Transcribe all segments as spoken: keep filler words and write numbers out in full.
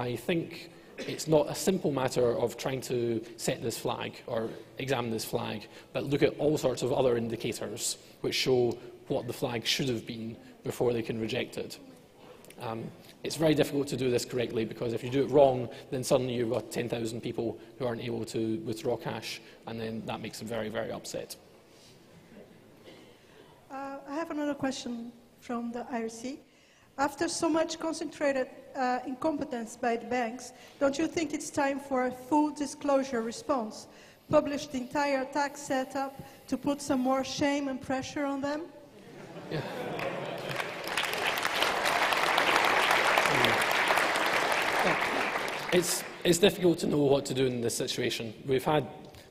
I think it's not a simple matter of trying to set this flag or examine this flag, but look at all sorts of other indicators which show what the flag should have been before they can reject it. Um, it's very difficult to do this correctly, because if you do it wrong, then suddenly you've got ten thousand people who aren't able to withdraw cash, and then that makes them very, very upset. Uh, I have another question from the I R C. After so much concentrated uh, incompetence by the banks, don't you think it's time for a full disclosure response? Publish the entire tax setup to put some more shame and pressure on them? Yeah. It's, it's difficult to know what to do in this situation. We've had,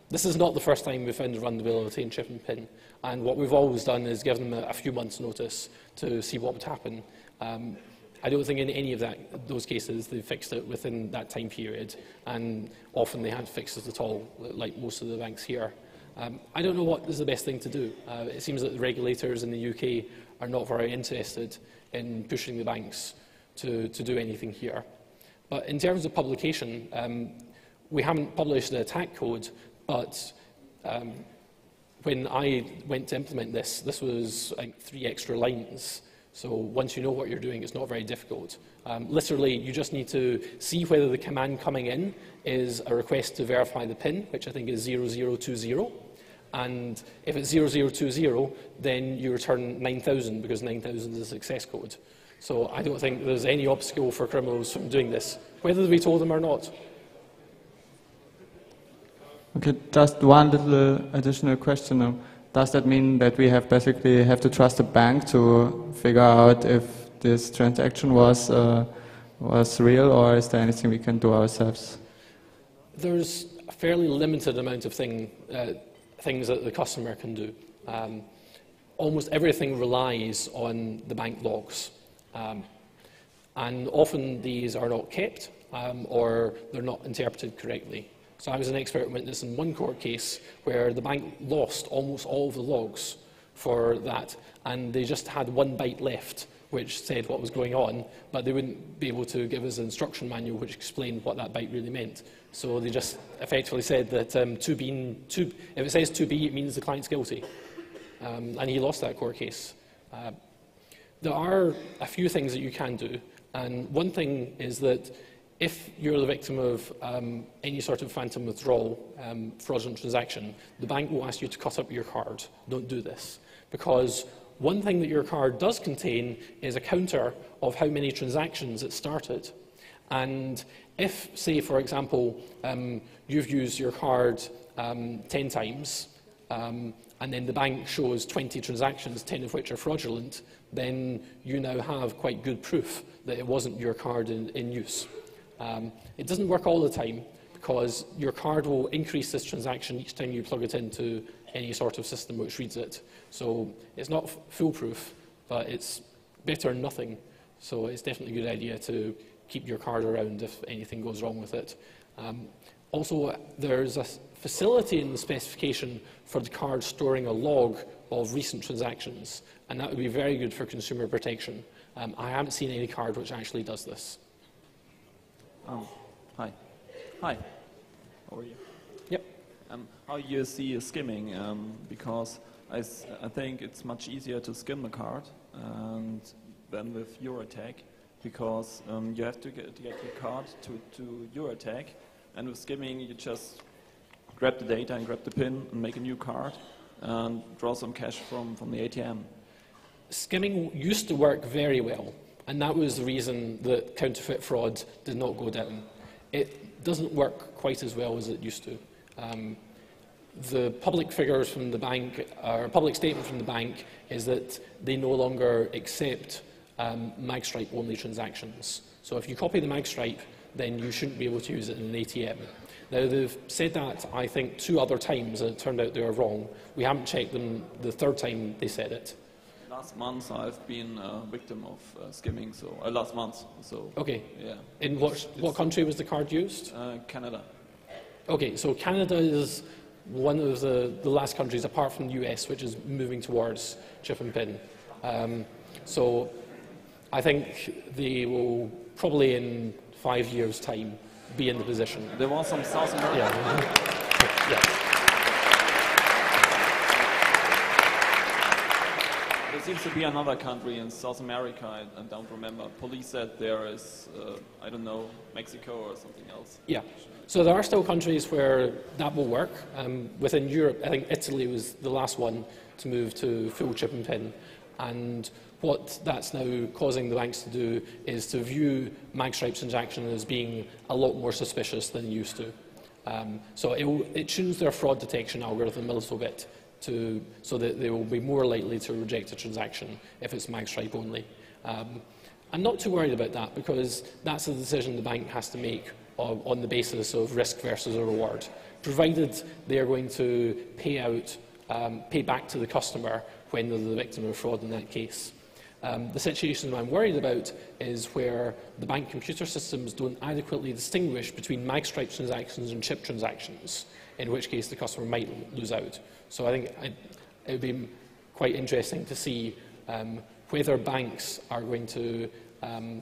this is not the first time we've found vulnerability in Chip and PIN, and what we've always done is given them a, a few months' notice to see what would happen. Um, I don't think in any of that, those cases they fixed it within that time period, and often they hadn't fixed it at all, like most of the banks here. Um, I don't know what is the best thing to do. Uh, it seems that the regulators in the U K are not very interested in pushing the banks to, to do anything here. But in terms of publication, um, we haven't published the attack code, but um, when I went to implement this, this was like three extra lines. So once you know what you're doing, it's not very difficult. Um, literally, you just need to see whether the command coming in is a request to verify the PIN, which I think is zero zero two zero. And if it's zero zero two zero, then you return nine thousand, because nine thousand is a success code. So I don't think there's any obstacle for criminals from doing this, whether we told them or not. Okay, just one little additional question now. Does that mean that we have basically have to trust a bank to figure out if this transaction was, uh, was real, or is there anything we can do ourselves? There's a fairly limited amount of thing, uh, things that the customer can do. Um, almost everything relies on the bank logs. Um, and often these are not kept, um, or they're not interpreted correctly. So I was an expert witness in one court case where the bank lost almost all of the logs for that, and they just had one byte left which said what was going on, but they wouldn't be able to give us an instruction manual which explained what that byte really meant. So they just effectively said that um, to be, to, if it says to be, it means the client's guilty. Um, and he lost that court case. Uh, There are a few things that you can do, and one thing is that if you're the victim of um, any sort of phantom withdrawal, um, fraudulent transaction, the bank will ask you to cut up your card. Don't do this, because one thing that your card does contain is a counter of how many transactions it started. And if, say, for example, um, you've used your card um, ten times, um, and then the bank shows twenty transactions, ten of which are fraudulent, then you now have quite good proof that it wasn't your card in, in use. Um, it doesn't work all the time, because your card will increase this transaction each time you plug it into any sort of system which reads it. So it's not foolproof, but it's better than nothing. So it's definitely a good idea to keep your card around if anything goes wrong with it. Um, also, there's a facility in the specification for the card storing a log of recent transactions, and that would be very good for consumer protection. Um, I haven't seen any card which actually does this. Um, hi. Hi. How are you? Yep. Um, how do you see skimming? Um, because I, s I think it's much easier to skim the card and than with Eurotech, because um, you have to get, to get your card to, to Eurotech, and with skimming you just grab the data and grab the PIN and make a new card and draw some cash from, from the A T M. Skimming used to work very well, and that was the reason that counterfeit fraud did not go down. It doesn't work quite as well as it used to. Um, the public figures from the bank, or public statement from the bank, is that they no longer accept um, MagStripe only transactions. So if you copy the MagStripe, then you shouldn't be able to use it in an A T M. Now, they've said that, I think, two other times, and it turned out they were wrong. We haven't checked them the third time they said it. Last month, I've been a victim of uh, skimming, so uh, last month, so... Okay. Yeah. In what, what country was the card used? Uh, Canada. Okay, so Canada is one of the, the last countries, apart from the U S, which is moving towards Chip and PIN. Um, so I think they will probably in five years' time be in the position. There was some South American. Yeah. Yes. There seems to be another country in South America, I, I don't remember. Police said there is, uh, I don't know, Mexico or something else. Yeah. So there are still countries where that will work. Um, within Europe, I think Italy was the last one to move to full chip and PIN. And what that's now causing the banks to do is to view MagStripe transactions as being a lot more suspicious than it used to. Um, so it, will, it tunes their fraud detection algorithm a little bit to, so that they will be more likely to reject a transaction if it's MagStripe only. Um, I'm not too worried about that because that's a decision the bank has to make on, on the basis of risk versus a reward, provided they are going to pay out, um, pay back to the customer when they're the victim of fraud in that case. Um, the situation that I'm worried about is where the bank computer systems don't adequately distinguish between MagStripe transactions and chip transactions, in which case the customer might lose out. So I think I'd, it would be quite interesting to see um, whether banks are going to, um,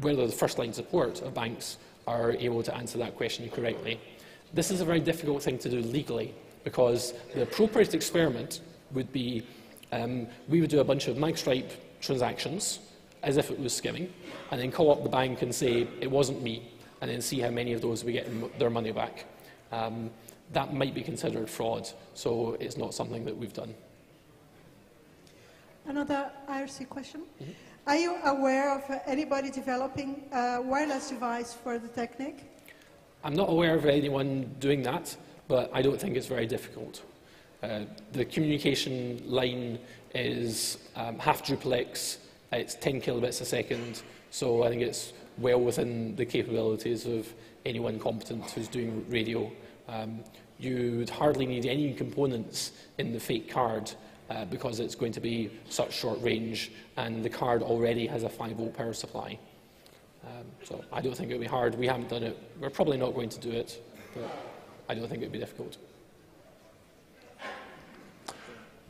whether the first line support of banks are able to answer that question correctly. This is a very difficult thing to do legally, because the appropriate experiment would be um, we would do a bunch of MagStripe transactions as if it was skimming, and then call up the bank and say, it wasn't me, and then see how many of those we get their money back. Um, that might be considered fraud, so it's not something that we've done. Another I R C question. Mm-hmm. Are you aware of anybody developing a wireless device for the technique? I'm not aware of anyone doing that, but I don't think it's very difficult. Uh, the communication line is um, half duplex, it's ten kilobits a second, so I think it's well within the capabilities of anyone competent who's doing radio. Um, you would hardly need any components in the fake card uh, because it's going to be such short range, and the card already has a five volt power supply. Um, so I don't think it would be hard. We haven't done it. We're probably not going to do it, but I don't think it would be difficult.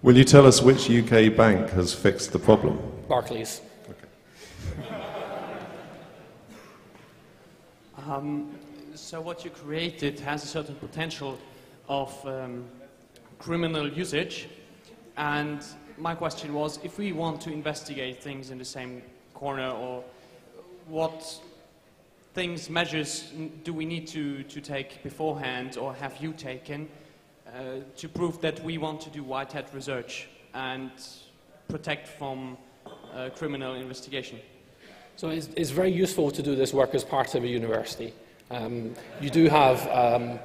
Will you tell us which U K bank has fixed the problem? Barclays. Okay. um, so what you created has a certain potential of um, criminal usage, and my question was, if we want to investigate things in the same corner, or what things, measures do we need to, to take beforehand, or have you taken, Uh, to prove that we want to do white hat research and protect from uh, criminal investigation? So it's, it's very useful to do this work as part of a university. Um, you do have um,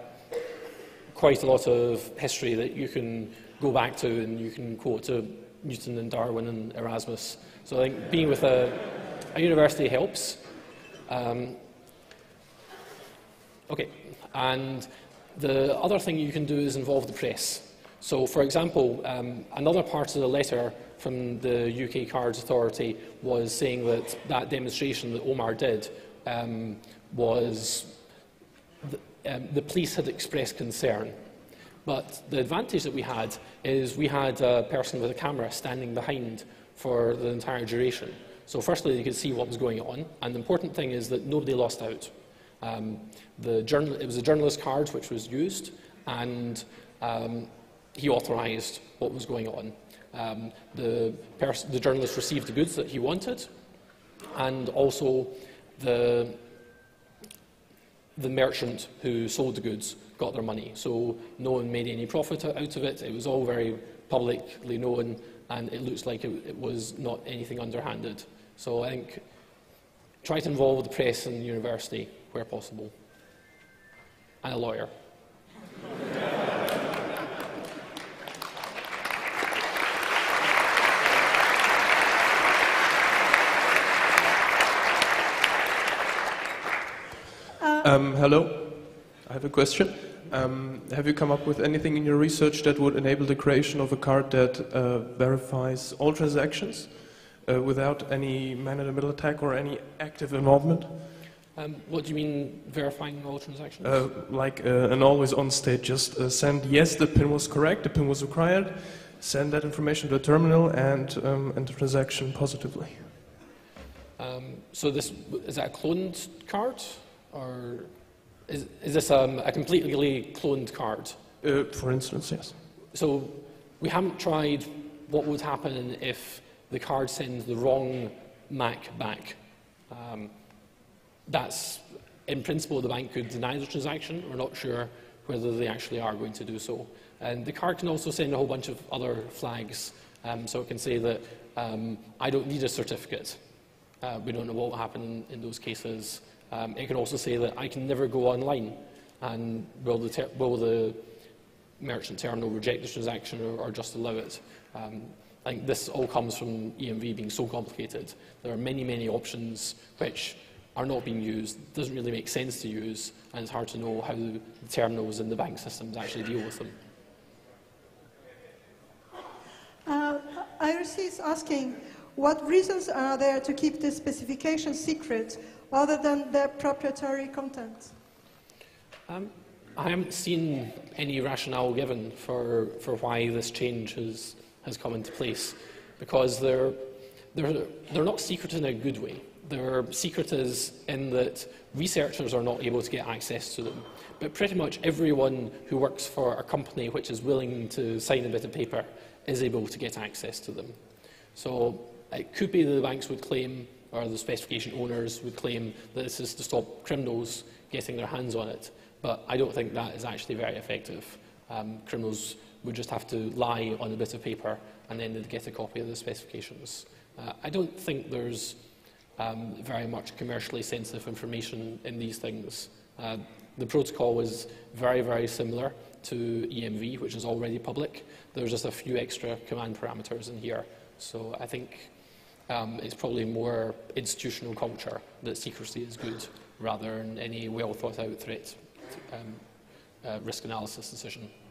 quite a lot of history that you can go back to, and you can quote to Newton and Darwin and Erasmus. So I think being with a, a university helps. Um, okay, and the other thing you can do is involve the press. So, for example, um, another part of the letter from the U K Cards Authority was saying that that demonstration that Omar did um, was... The, um, the police had expressed concern. But the advantage that we had is we had a person with a camera standing behind for the entire duration. So, firstly, they could see what was going on. And the important thing is that nobody lost out. Um, the journal, it was a journalist card which was used, and um, he authorised what was going on. Um, the, the journalist received the goods that he wanted, and also the, the merchant who sold the goods got their money. So no one made any profit out of it. It was all very publicly known, and it looks like it, it was not anything underhanded. So I think try to involve the press and the university where possible, and a lawyer. Um, hello, I have a question. Um, have you come up with anything in your research that would enable the creation of a card that uh, verifies all transactions uh, without any man-in-the-middle attack or any active involvement? Um, what do you mean, verifying all transactions? Uh, like uh, an always-on state, just uh, send, yes, the PIN was correct, the PIN was required, send that information to the terminal, and um, end the transaction positively. Um, Um, so this, is that a cloned card? Or is, is this um, a completely cloned card? Uh, for instance, yes. So we haven't tried what would happen if the card sends the wrong Mac back. Um, that's, in principle, the bank could deny the transaction. We're not sure whether they actually are going to do so. And the card can also send a whole bunch of other flags. Um, so it can say that um, I don't need a certificate. Uh, we don't know what will happen in those cases. Um, it can also say that I can never go online. And will the, ter will the merchant terminal reject the transaction or, or just allow it? Um, I think this all comes from E M V being so complicated. There are many, many options which are not being used, doesn't really make sense to use, and it's hard to know how the terminals in the bank systems actually deal with them. Uh, I R C is asking, what reasons are there to keep this specification secret other than their proprietary content? Um, I haven't seen any rationale given for, for why this change has, has come into place, because they're, they're, they're not secret in a good way. Their secret is in that researchers are not able to get access to them. But pretty much everyone who works for a company which is willing to sign a bit of paper is able to get access to them. So it could be that the banks would claim, or the specification owners would claim, that this is to stop criminals getting their hands on it. But I don't think that is actually very effective. Um, criminals would just have to lie on a bit of paper and then they'd get a copy of the specifications. Uh, I don't think there's Um, very much commercially sensitive information in these things. Uh, the protocol is very, very similar to E M V, which is already public. There's just a few extra command parameters in here. So I think um, it's probably more institutional culture that secrecy is good rather than any well thought out threat um, uh, risk analysis decision.